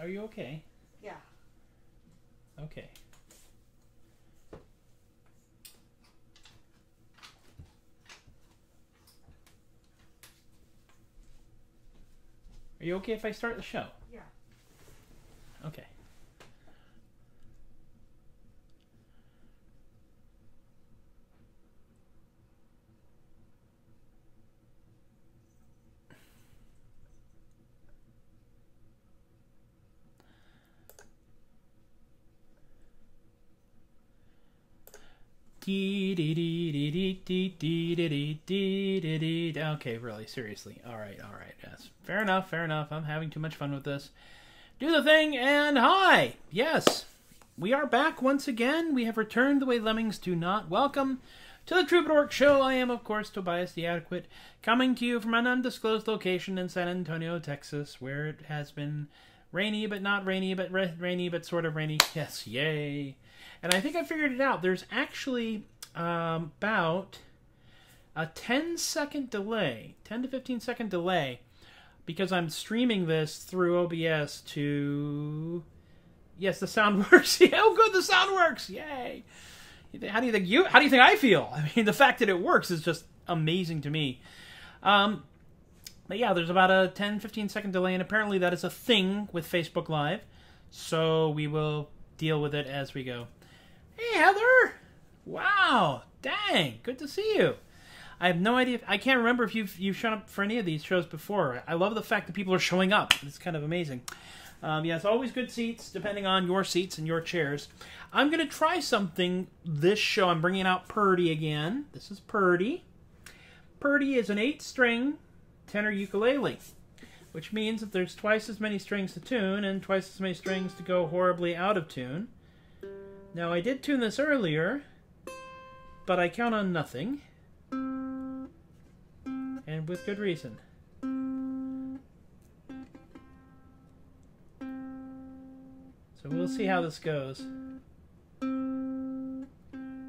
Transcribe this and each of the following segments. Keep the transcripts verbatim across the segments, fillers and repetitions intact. Are you okay? Yeah. Okay. Are you okay if I start the show? Yeah. Okay. Okay, really, seriously. All right, all right. Yes. Fair enough, fair enough. I'm having too much fun with this. Do the thing, and hi! Yes, we are back once again. We have returned the way lemmings do not. Welcome to the Troubadork Show. I am, of course, Tobias the Adequate, coming to you from an undisclosed location in San Antonio, Texas, where it has been rainy, but not rainy, but rainy, but sort of rainy. Yes, yay. And I think I figured it out. There's actually um, about a ten second delay, ten to fifteen second delay, because I'm streaming this through O B S to... Yes, the sound works. Oh, good, the sound works. Yay. How do you think you? How do you think I feel? I mean, the fact that it works is just amazing to me. Um, but yeah, there's about a ten, fifteen second delay, and apparently that is a thing with Facebook Live, so we will deal with it as we go. Hey, Heather! Wow! Dang! Good to see you. I have no idea. If, I can't remember if you've, you've shown up for any of these shows before. I love the fact that people are showing up. It's kind of amazing. Um, yes, yeah, always good seats, depending on your seats and your chairs. I'm going to try something this show. I'm bringing out Purdy again. This is Purdy. Purdy is an eight string tenor ukulele, which means that there's twice as many strings to tune and twice as many strings to go horribly out of tune. Now, I did tune this earlier, but I count on nothing. And with good reason. So we'll see how this goes.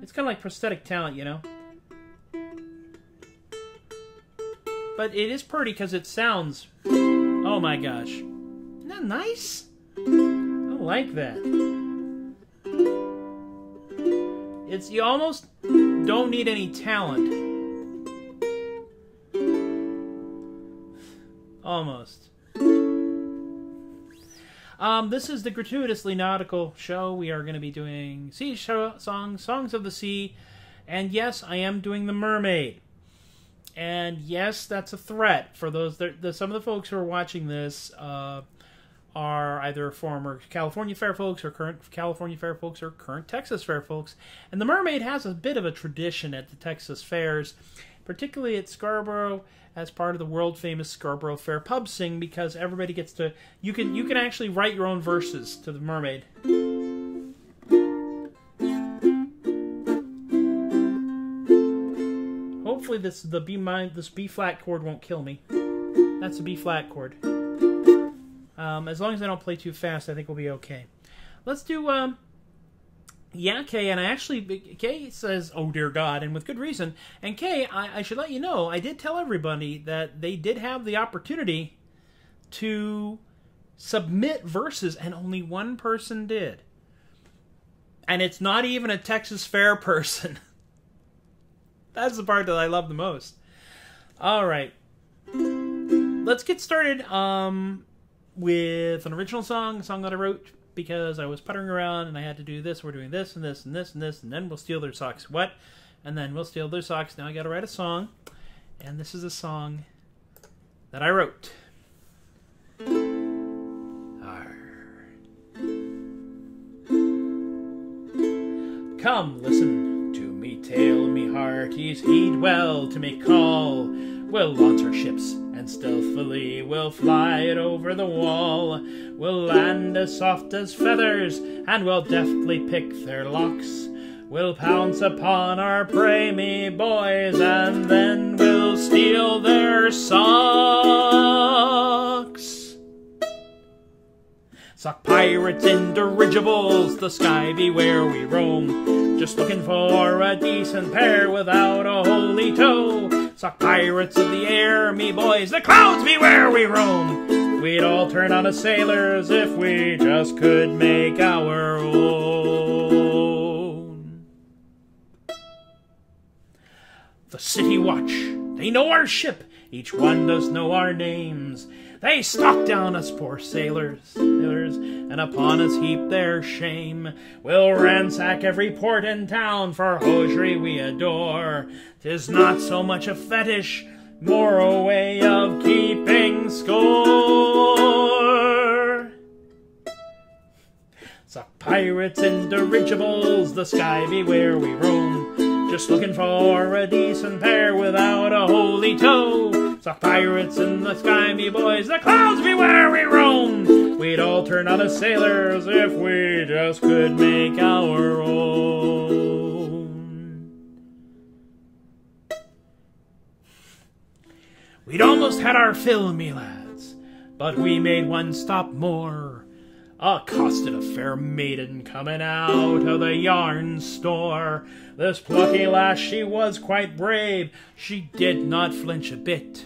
It's kind of like prosthetic talent, you know? But it is pretty because it sounds... Oh my gosh. Isn't that nice? I like that. It's, you almost don't need any talent. Almost. Um, this is the Gratuitously Nautical Show. We are going to be doing sea show, song, songs of the sea. And yes, I am doing The Mermaid. And yes, that's a threat for those that, the, some of the folks who are watching this uh, are either former California Fair folks or current California Fair folks or current Texas Fair folks. And the Mermaid has a bit of a tradition at the Texas Fairs, particularly at Scarborough, as part of the world-famous Scarborough Fair pub sing, because everybody gets to... You can, you can actually write your own verses to the Mermaid. Hopefully this, the B minor, this B-flat chord won't kill me. That's a B-flat chord. Um, as long as I don't play too fast, I think we'll be okay. Let's do, um... yeah, Kay, and I actually... Kay says, oh, dear God, and with good reason. And Kay, I, I should let you know, I did tell everybody that they did have the opportunity to submit verses, and only one person did. And it's not even a Texas Fair person. That's the part that I love the most. All right. Let's get started, um... with an original song, a song that I wrote because I was puttering around and I had to do this, we're doing this and this and this and this, and then we'll steal their socks. What? And then we'll steal their socks. Now I gotta write a song. And this is a song that I wrote. Arr. Come, listen to me, tale, me hearties, heed well to me call. We'll launch our ships and stealthily we'll fly it over the wall. We'll land as soft as feathers and we'll deftly pick their locks. We'll pounce upon our prey, me boys, and then we'll steal their socks. Sock pirates in dirigibles, the sky beware we roam. Just looking for a decent pair without a holy toe. Sock pirates of the air, me boys, the clouds beware we roam. We'd all turn on as sailors if we just could make our own. The city watch, they know our ship. Each one does know our names. They stalk down us poor sailors, sailors, and upon us heap their shame. We'll ransack every port and town for hosiery we adore. 'Tis not so much a fetish, more a way of keeping score. Sock pirates in dirigibles, the sky be where we roam. Just looking for a decent pair without a holy toe. Sock pirates in the sky, me boys, the clouds be where we roam. We'd all turn out as sailors if we just could make our own. We'd almost had our fill, me lads, but we made one stop more. Accosted a fair maiden coming out of the yarn store. This plucky lass, she was quite brave, she did not flinch a bit.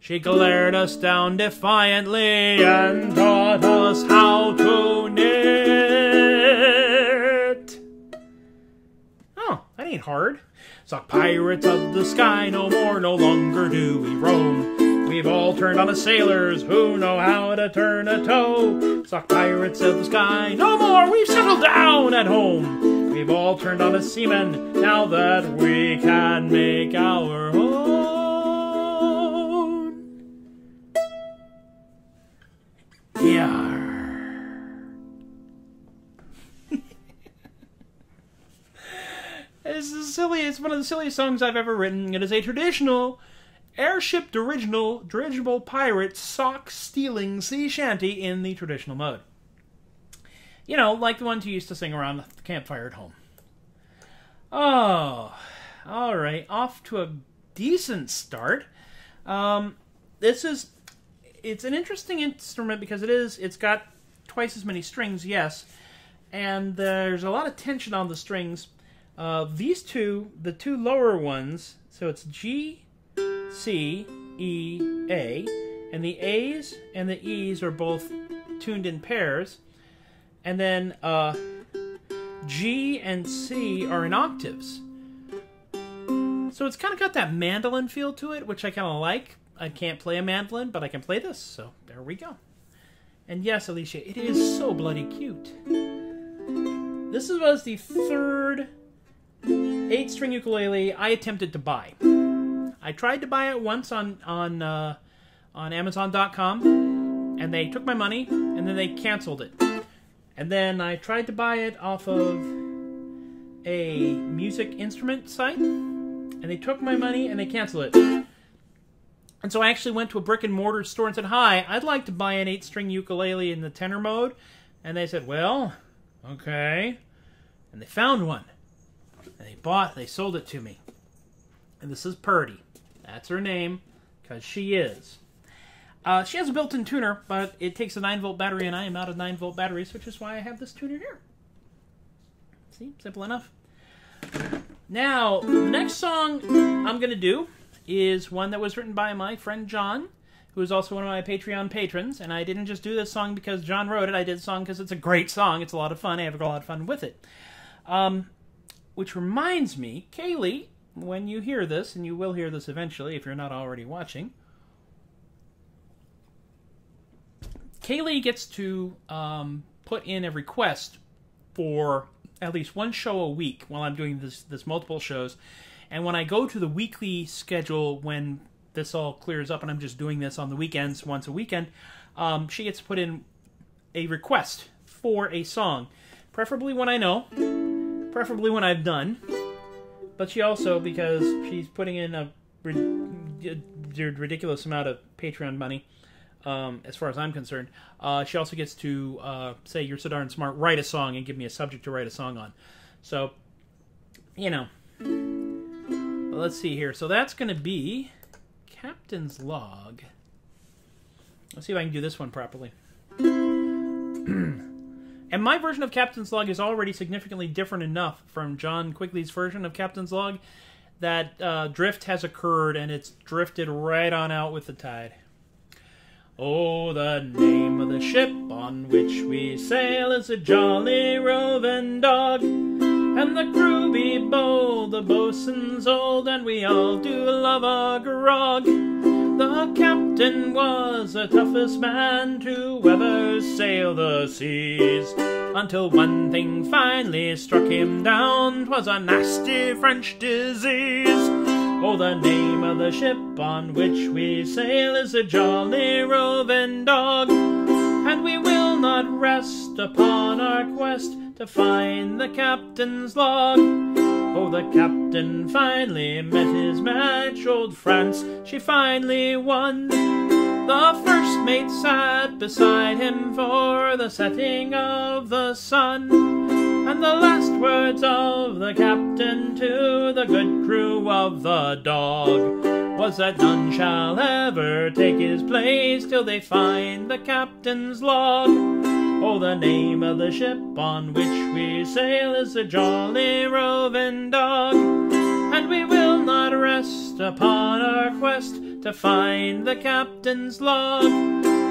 She glared us down defiantly and taught us how to knit. Oh, that ain't hard. Sock pirates of the sky, no more, no longer do we roam. We've all turned on as sailors who know how to turn a toe. Sock pirates of the sky, no more, we've settled down at home. We've all turned on as seamen now that we can make our home. This is silly. It's one of the silliest songs I've ever written. It is a traditional airship dirigible, dirigible pirate sock stealing sea shanty in the traditional mode. You know, like the ones you used to sing around the campfire at home. Oh, all right. Off to a decent start. Um, this is. It's an interesting instrument because it is, it's got twice as many strings, yes, and there's a lot of tension on the strings. Uh, these two, the two lower ones, so it's G, C, E, A, and the A's and the E's are both tuned in pairs, and then uh, G and C are in octaves. So it's kind of got that mandolin feel to it, which I kind of like. I can't play a mandolin, but I can play this, so there we go. And yes, Alysia, it is so bloody cute. This was the third eight-string ukulele I attempted to buy. I tried to buy it once on on uh, on Amazon dot com, and they took my money, and then they canceled it. And then I tried to buy it off of a music instrument site, and they took my money, and they canceled it. And so I actually went to a brick and mortar store and said, "Hi, I'd like to buy an eight-string ukulele in the tenor mode." And they said, "Well, okay." And they found one. And they bought, they sold it to me. And this is Purdy. That's her name, because she is. Uh, she has a built-in tuner, but it takes a nine-volt battery, and I am out of nine-volt batteries, which is why I have this tuner here. See? Simple enough. Now, the next song I'm going to do is one that was written by my friend John, who is also one of my Patreon patrons, and I didn't just do this song because John wrote it, I did the song because it's a great song, it's a lot of fun, I have a lot of fun with it. Um, which reminds me, Kayli, when you hear this, and you will hear this eventually if you're not already watching, Kayli gets to um, put in a request for at least one show a week while I'm doing this, this multiple shows. And when I go to the weekly schedule, when this all clears up and I'm just doing this on the weekends, once a weekend, um, she gets to put in a request for a song. Preferably one I know, preferably one I've done, but she also, because she's putting in a ridiculous amount of Patreon money, um, as far as I'm concerned, uh, she also gets to uh, say, "You're so darn smart, write a song," and give me a subject to write a song on. So, you know. Let's see here. So that's going to be Captain's Log. Let's see if I can do this one properly. And my version of Captain's Log is already significantly different enough from John Quigley's version of Captain's Log that uh, drift has occurred, and it's drifted right on out with the tide. Oh, the name of the ship on which we sail is a jolly roving dog, and the crew be bold, the boatswain's old, and we all do love a grog. The captain was the toughest man to ever sail the seas, until one thing finally struck him down, 'twas a nasty French disease. Oh, the name of the ship on which we sail is a jolly roving dog, and we will not rest upon our quest to find the captain's log. Oh, the captain finally met his match, old France, she finally won. The first mate sat beside him for the setting of the sun, and the last words of the captain to the good crew of the dog was that none shall ever take his place till they find the captain's log. Oh, the name of the ship on which we sail is a jolly roving dog, and we will not rest upon our quest to find the captain's log.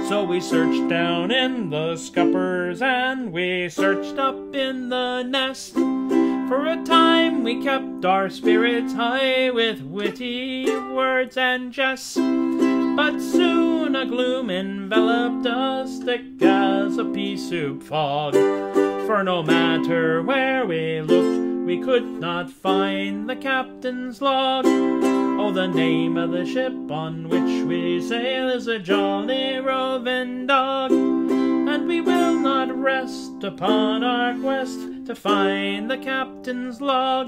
So we searched down in the scuppers, and we searched up in the nest. For a time we kept our spirits high with witty words and jests, but soon a gloom enveloped us, thick as a pea soup fog. For no matter where we looked, we could not find the captain's log. Oh, the name of the ship on which we sail is a jolly roving dog, and we will not rest upon our quest to find the captain's log.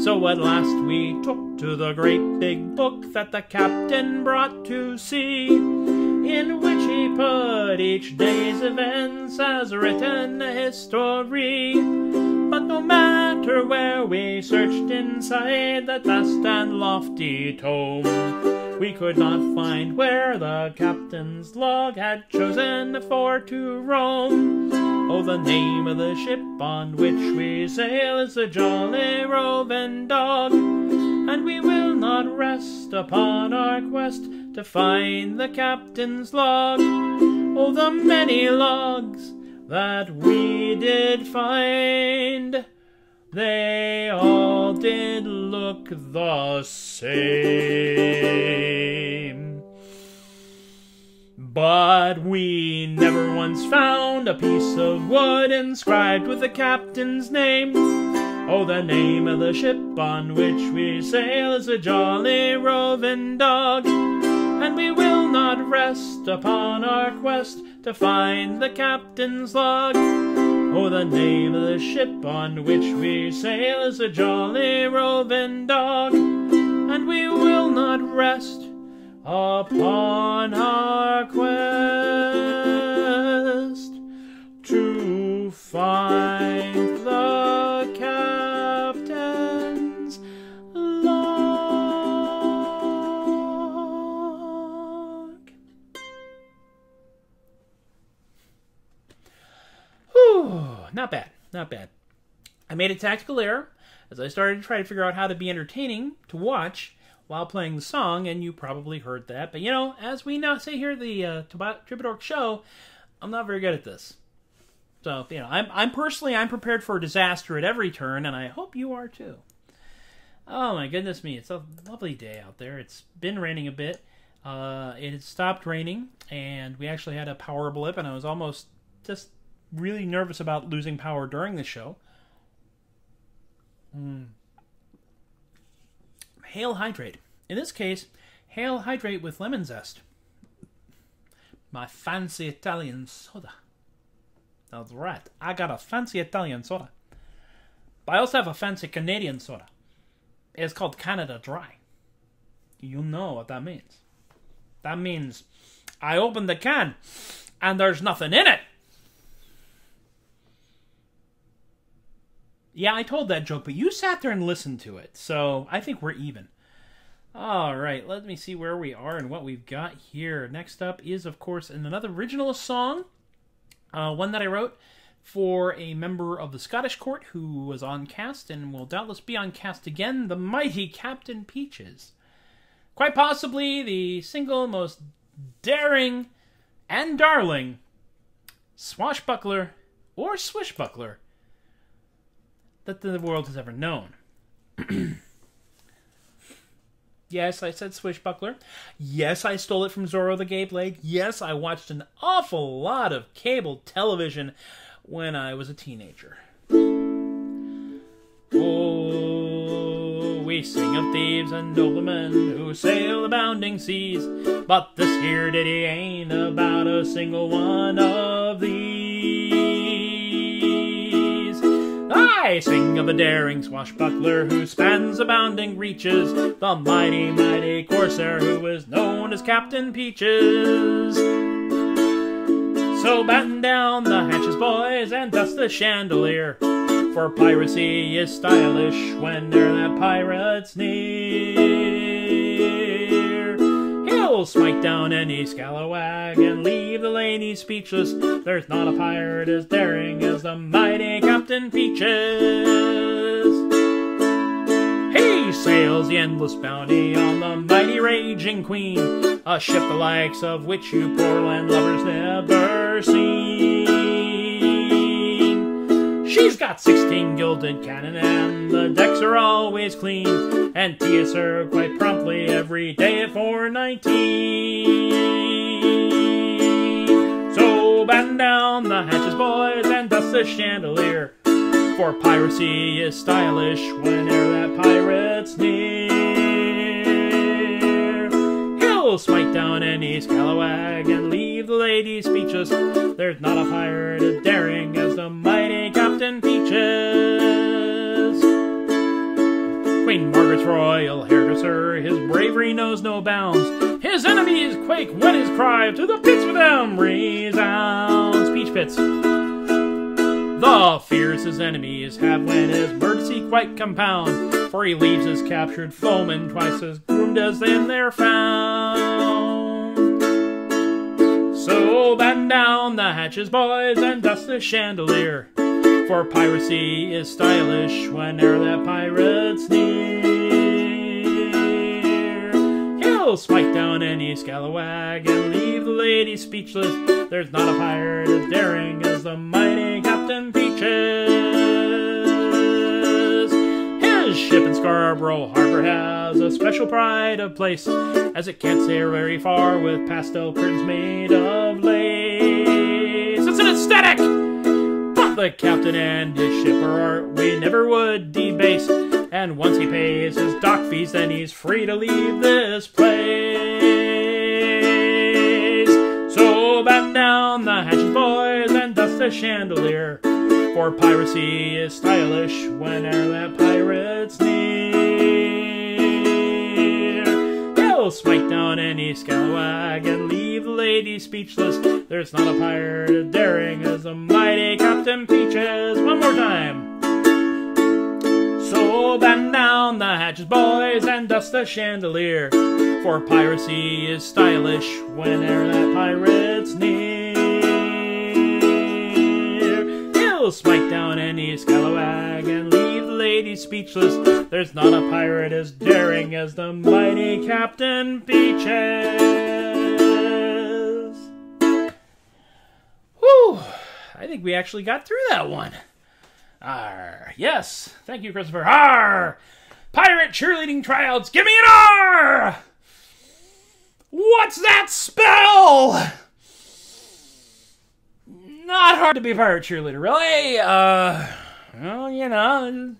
So at last we took to the great big book that the captain brought to sea, in which he put each day's events as written history. But no matter where we searched inside that vast and lofty tome, we could not find where the captain's log had chosen for to roam. Oh, the name of the ship on which we sail is a jolly roving dog, and we will not rest upon our quest to find the captain's log. Oh, the many logs that we did find, they all did look the same. But we never once found a piece of wood inscribed with the captain's name. Oh, the name of the ship on which we sail is a jolly roving dog, and we will not rest upon our quest to find the captain's log. Oh, the name of the ship on which we sail is a jolly roving dog, and we will not rest upon our quest to find the captain's log. Not bad, not bad. I made a tactical error as I started to try to figure out how to be entertaining to watch while playing the song, and you probably heard that. But you know, as we now say here, the uh, Troubadork Show, I'm not very good at this. So you know, I'm I'm personally I'm prepared for a disaster at every turn, and I hope you are too. Oh my goodness me, it's a lovely day out there. It's been raining a bit. Uh, it had stopped raining, and we actually had a power blip, and I was almost just really nervous about losing power during the show. Mm. Hail hydrate. In this case, hail hydrate with lemon zest. My fancy Italian soda. That's right. I got a fancy Italian soda. But I also have a fancy Canadian soda. It's called Canada Dry. You know what that means. That means I open the can and there's nothing in it. Yeah, I told that joke, but you sat there and listened to it, so I think we're even. All right, let me see where we are and what we've got here. Next up is, of course, another original song, uh, one that I wrote for a member of the Scottish court who was on cast and will doubtless be on cast again, the mighty Captain Peaches. Quite possibly the single most daring and darling, swashbuckler or swishbuckler that the world has ever known. Yes, I said swishbuckler. Yes, I stole it from Zorro the Gay Blade. Yes, I watched an awful lot of cable television when I was a teenager. Oh, we sing of thieves and noblemen who sail the bounding seas, but this here ditty ain't about a single one of these. I sing of a daring swashbuckler who spans the bounding reaches, the mighty, mighty corsair who is known as Captain Peaches. So batten down the hatches, boys, and dust the chandelier, for piracy is stylish whene'er that pirate's near. He'll smite down any scalawag and leave the ladies speechless. There's not a pirate as daring as the mighty Captain Peaches. He sails the endless bounty on the mighty raging queen, a ship the likes of which you poor land lovers never seen. She's got sixteen gilded cannon and the decks are always clean, and tea is served quite promptly every day at four nineteen. So batten down the hatches, boys, and dust the chandelier, for piracy is stylish whene'er that pirate's near. He'll smite down any scalawag and leave the ladies speechless. There's not a pirate as daring as the mighty Captain Peaches. Queen Margaret's royal hairdresser, his bravery knows no bounds. His enemies quake when his cries to the pits with them resounds. Peach pits. The fiercest enemies have when his mercy quite compound, for he leaves his captured foemen twice as groomed as then they're found. So batten down the hatches, boys, and dust the chandelier, for piracy is stylish whene'er that pirate's near. He'll smite down any scalawag and leave the ladies speechless. There's not a pirate as daring as the mighty Captain Peaches. His ship in Scarborough Harbor has a special pride of place, as it can't sail very far with pastel curtains made of lace. It's an aesthetic! But the captain and his ship are art we never would debase, and once he pays his dock fees, then he's free to leave this place. So batten down the hatches, boys, and dust the chandelier, for piracy is stylish whene'er that pirate's near. Smite down any scalawag and leave the lady speechless. There's not a pirate as daring as the mighty Captain Peaches. One more time. So batten down the hatches, boys, and dust the chandelier, for piracy is stylish whene'er that pirate's near. He'll smite down any scalawag and leave ladies speechless. There's not a pirate as daring as the mighty Captain Peaches. Whew! I think we actually got through that one. Arr. Yes. Thank you, Christopher. Arr! Pirate cheerleading tryouts. Give me an arr! What's that spell? Not hard to be a pirate cheerleader, really. Uh, well, you know...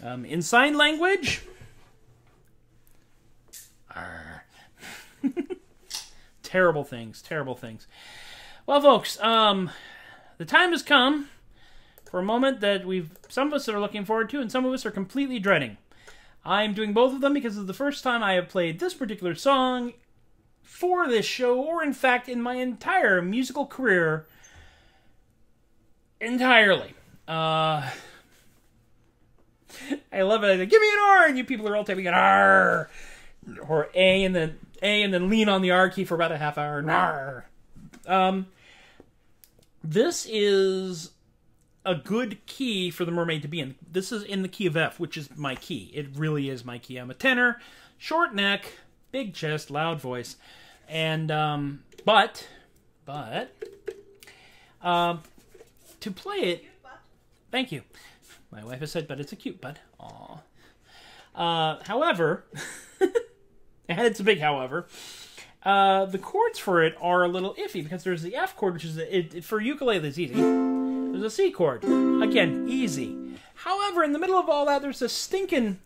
Um, in sign language, terrible things, terrible things. Well, folks, um, the time has come for a moment that we've some of us are looking forward to, and some of us are completely dreading. I'm doing both of them because it's the first time I have played this particular song for this show, or in fact, in my entire musical career, entirely. Uh... I love it. I said, give me an R, and you people are all typing an R, or A, and then A, and then lean on the R key for about a half hour. And R. Um, this is a good key for the mermaid to be in. This is in the key of F, which is my key. It really is my key. I'm a tenor, short neck, big chest, loud voice. And um, but but um, to play it, thank you. My wife has said, "But it's a cute bud." Aw. Uh, however, and it's a big however. Uh, the chords for it are a little iffy because there's the F chord, which is a, it, it, for ukulele is easy. There's a C chord, again easy. However, in the middle of all that, there's a stinking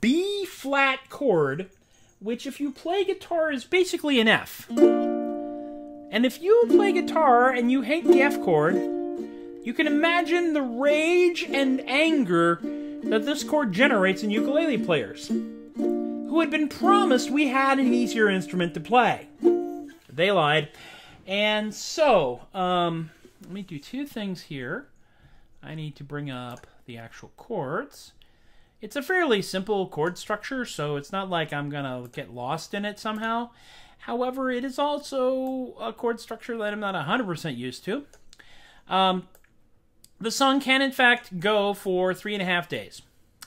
B flat chord, which if you play guitar is basically an F. And if you play guitar and you hate the F chord, you can imagine the rage and anger that this chord generates in ukulele players, who had been promised we had an easier instrument to play. They lied. And so, um, let me do two things here. I need to bring up the actual chords. It's a fairly simple chord structure, so it's not like I'm gonna get lost in it somehow. However, it is also a chord structure that I'm not one hundred percent used to. Um, the song can, in fact, go for three and a half days.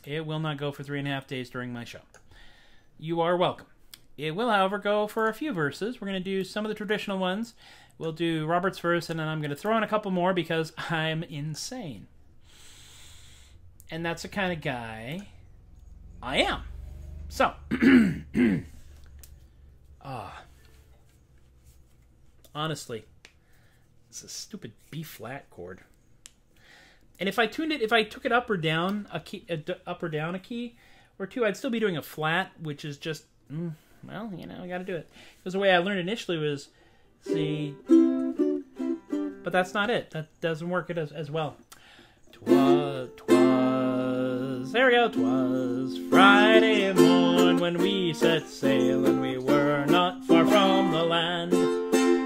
It will not go for three and a half days during my show. You are welcome. It will, however, go for a few verses. We're gonna do some of the traditional ones. We'll do Robert's verse, and then I'm gonna throw in a couple more because I'm insane. And that's the kind of guy I am. So, ah, uh, honestly, it's a stupid B flat chord. And if I tuned it, if I took it up or down a key, a, up or down a key or two, I'd still be doing a flat, which is just, mm, well, you know, I got to do it. Because the way I learned initially was C, but that's not it. That doesn't work it as, as well. Twas, twas, there we go, twas Friday morn when we set sail and we were not far from the land,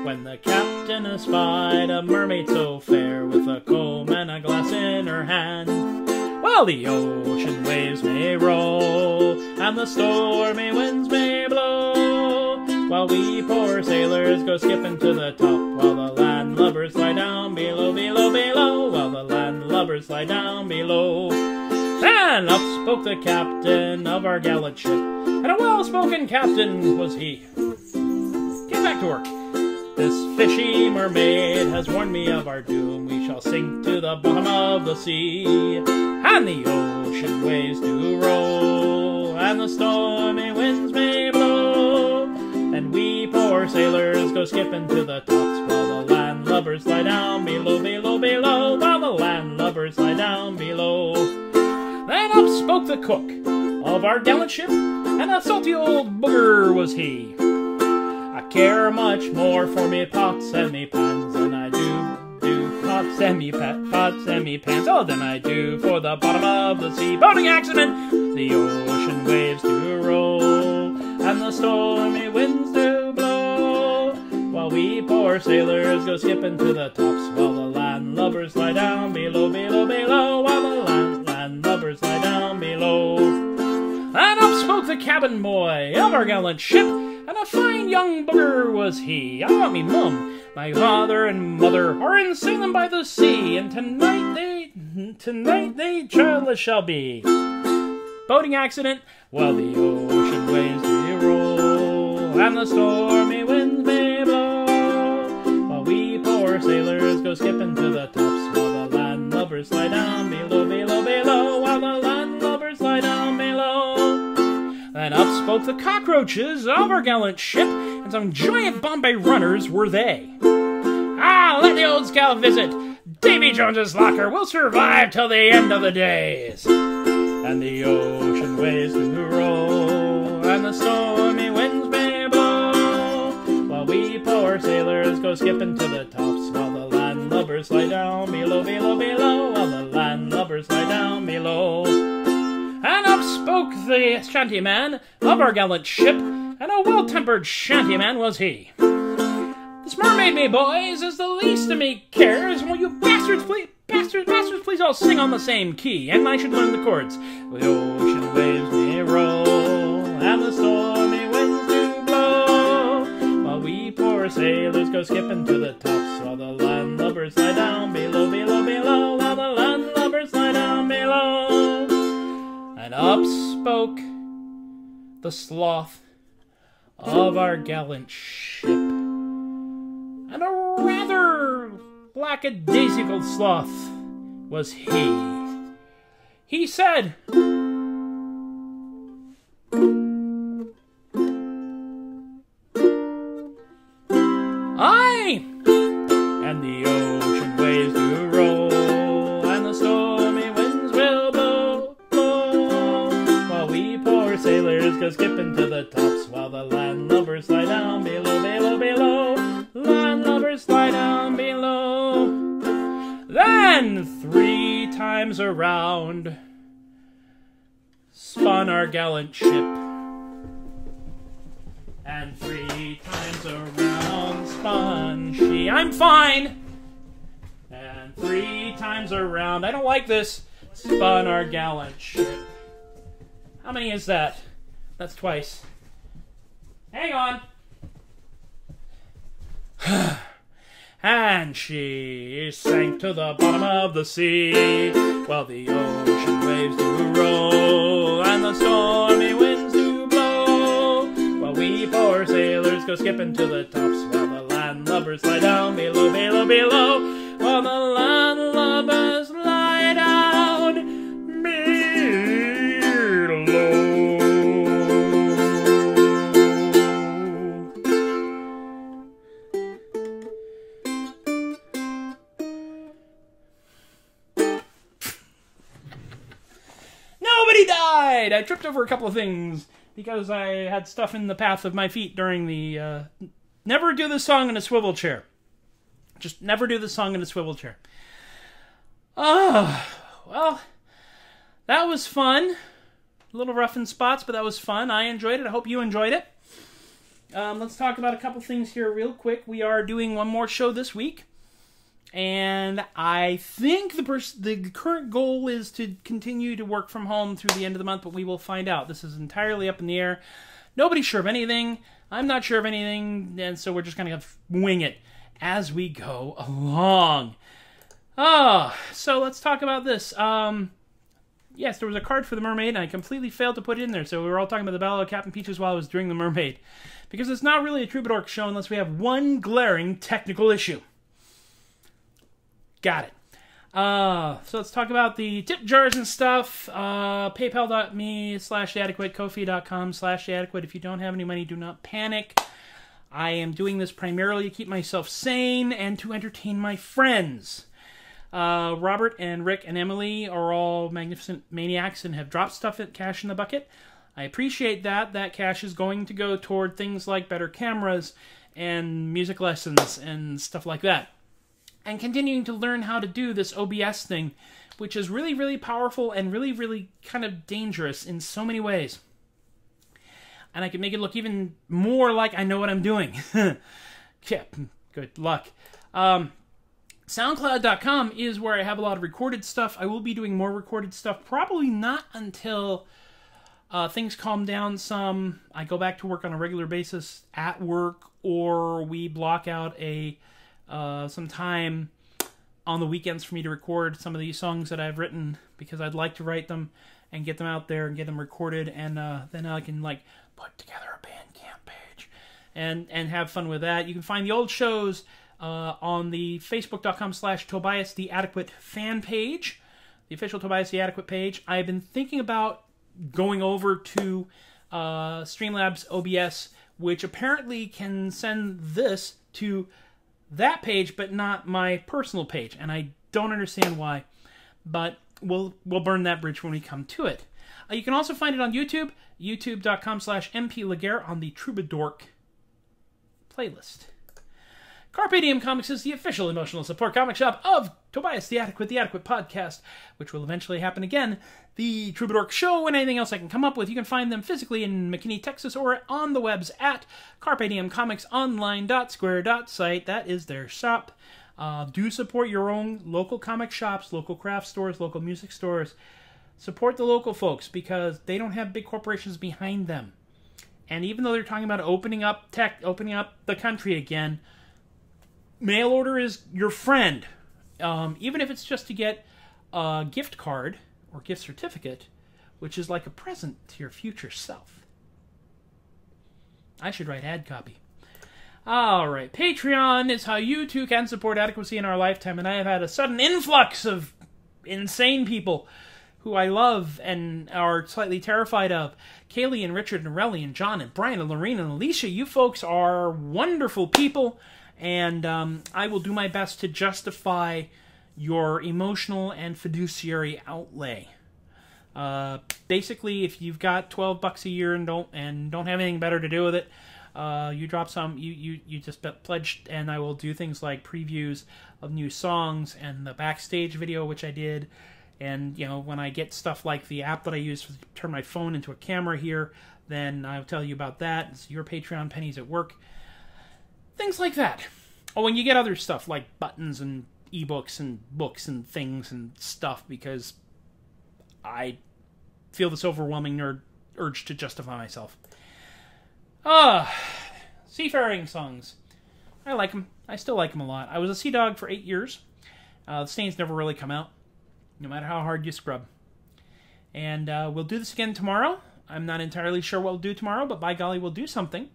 when the captain espied a mermaid so fair with a comb and a glass in her hand. While the ocean waves may roll and the stormy winds may blow, while we poor sailors go skipping to the top, while the landlubbers lie down below, below, below, while the landlubbers lie down below. Then up spoke the captain of our gallant ship, and a well-spoken captain was he. Get back to work. This fishy mermaid has warned me of our doom. We shall sink to the bottom of the sea, and the ocean waves do roll, and the stormy winds may blow. And we poor sailors go skipping to the tops, while the landlubbers lie down below, below, below, while the landlubbers lie down below. Then up spoke the cook of our gallant ship, and a salty old booger was he. I care much more for me pots and me pans than I do, do pots and me pat, pots and me pans, all than I do for the bottom of the sea. Boating accident! The ocean waves do roll, and the stormy winds do blow, while we poor sailors go skipping to the tops, while the landlubbers lie down below, below, below, while the land, landlubbers lie down below. And up spoke the cabin boy of our gallant ship, and a fine young booger was he. I want me mum, my father and mother are in Salem by the sea, and tonight they, tonight they childless shall be. Boating accident, while the ocean waves do roll, and the stormy winds may blow, while we poor sailors go skipping to the tops, while the landlubbers lie down below, below, below, while the landlubbers lie down below. Then up spoke the cockroaches of our gallant ship, and some giant Bombay runners were they. Ah, let the old scout visit Davy Jones's locker, we'll survive till the end of the days. And the ocean waves do roll, and the stormy winds may blow, while we poor sailors go skipping to the tops, while the landlubbers lie down below, below, below, while the landlubbers lie down below. And up spoke the shantyman of our gallant ship, and a well-tempered shantyman was he. This mermaid, me boys, is the least of me cares. Won't you bastards please? Bastards, bastards, please all sing on the same key, and I should learn the chords. The ocean waves may roll, and the stormy winds do blow, while we poor sailors go skipping to the tops, while the landlubbers lie down below, below, below, while the landlubbers lie down below. And up spoke the sloth of our gallant ship, and a rather lackadaisical sloth was he. He said, "Aye, and the ocean waves do roll, and the stormy winds will blow, blow, while we poor sailors go skipping to the tops, while the landlubbers slide down below, below, below, landlubbers slide down below." Then three times around spun our gallant ship. And three times around spun she. I'm fine! And three times around, I don't like this, spun our gallant ship. How many is that? That's twice. Hang on! And she sank to the bottom of the sea, while the ocean waves do roll, and the stormy winds do. We poor sailors go skipping to the tops, while the landlubbers lie down below, below, below, while the landlubbers lie down below. Nobody died! I tripped over a couple of things, because I had stuff in the path of my feet during the... Uh, never do this song in a swivel chair. Just never do this song in a swivel chair. Oh, well, that was fun. A little rough in spots, but that was fun. I enjoyed it. I hope you enjoyed it. Um, let's talk about a couple things here real quick. We are doing one more show this week. And I think the pers the current goal is to continue to work from home through the end of the month, but we will find out. This is entirely up in the air. Nobody's sure of anything. I'm not sure of anything, and so we're just going to wing it as we go along. Oh, so let's talk about this. Um, yes, there was a card for the mermaid, and I completely failed to put it in there, so we were all talking about the Battle of Captain Peaches while I was doing the mermaid. Because it's not really a Troubadork show unless we have one glaring technical issue. Got it. Uh, so let's talk about the tip jars and stuff. Uh, PayPal.me slash the adequate, Ko-fi.com slash the adequate. If you don't have any money, do not panic. I am doing this primarily to keep myself sane and to entertain my friends. Uh, Robert and Rick and Emily are all magnificent maniacs and have dropped stuff at Cash in the Bucket. I appreciate that. That cash is going to go toward things like better cameras and music lessons and stuff like that. And continuing to learn how to do this O B S thing, which is really, really powerful and really, really kind of dangerous in so many ways. And I can make it look even more like I know what I'm doing. Yeah, good luck. Um, SoundCloud dot com is where I have a lot of recorded stuff. I will be doing more recorded stuff, probably not until uh, things calm down some. I go back to work on a regular basis at work, or we block out a... Uh, some time on the weekends for me to record some of these songs that I've written, because I'd like to write them and get them out there and get them recorded, and uh, then I can like put together a Bandcamp page and and have fun with that. You can find the old shows uh, on the facebook.com slash Tobias the Adequate fan page, the official Tobias the Adequate page. I've been thinking about going over to uh, Streamlabs O B S, which apparently can send this to that page, but not my personal page, and I don't understand why, but we'll we'll burn that bridge when we come to it. Uh, you can also find it on YouTube, youtube.com slash mplaguerre on the Troubadork playlist. Carpe Diem Comics is the official emotional support comic shop of Tobias the Adequate, the Adequate Podcast, which will eventually happen again, the Troubadork Show, and anything else I can come up with. You can find them physically in McKinney, Texas, or on the webs at carpe diem comics online dot square dot site. That is their shop. Uh, do support your own local comic shops, local craft stores, local music stores. Support the local folks, because they don't have big corporations behind them. And even though they're talking about opening up tech, opening up the country again, mail order is your friend. Um, even if it's just to get a gift card or gift certificate, which is like a present to your future self. I should write ad copy. All right, Patreon is how you too can support adequacy in our lifetime, and I have had a sudden influx of insane people who I love and are slightly terrified of. Kayli and Richard and Rellie and John and Brian and Lorena and Alysia, you folks are wonderful people, and um, I will do my best to justify your emotional and fiduciary outlay. Uh, basically, if you've got twelve bucks a year and don't and don't have anything better to do with it, uh, you drop some. You you you just pledge, and I will do things like previews of new songs and the backstage video, which I did. And, you know, when I get stuff like the app that I use to turn my phone into a camera here, then I'll tell you about that. It's your Patreon pennies at work. Things like that. Oh, and you get other stuff like buttons and ebooks and books and things and stuff, because I feel this overwhelming nerd urge to justify myself. Ah, seafaring songs. I like them. I still like them a lot. I was a sea dog for eight years. Uh, the stains never really come out, no matter how hard you scrub. And uh, we'll do this again tomorrow. I'm not entirely sure what we'll do tomorrow, but by golly, we'll do something.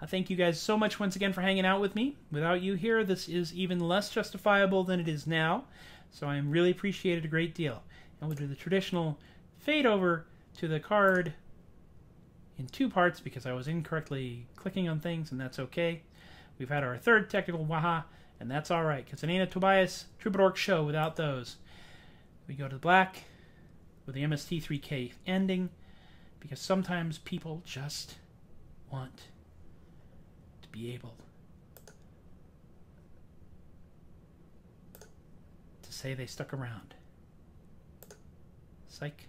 I thank you guys so much once again for hanging out with me. Without you here, this is even less justifiable than it is now, so I am really appreciated a great deal. And we'll do the traditional fade over to the card in two parts, because I was incorrectly clicking on things, and that's okay. We've had our third technical waha, and that's all right, because it ain't a Tobias Troubadork show without those. We go to the black with the M S T three K ending, because sometimes people just want to be able to say they stuck around. Psych.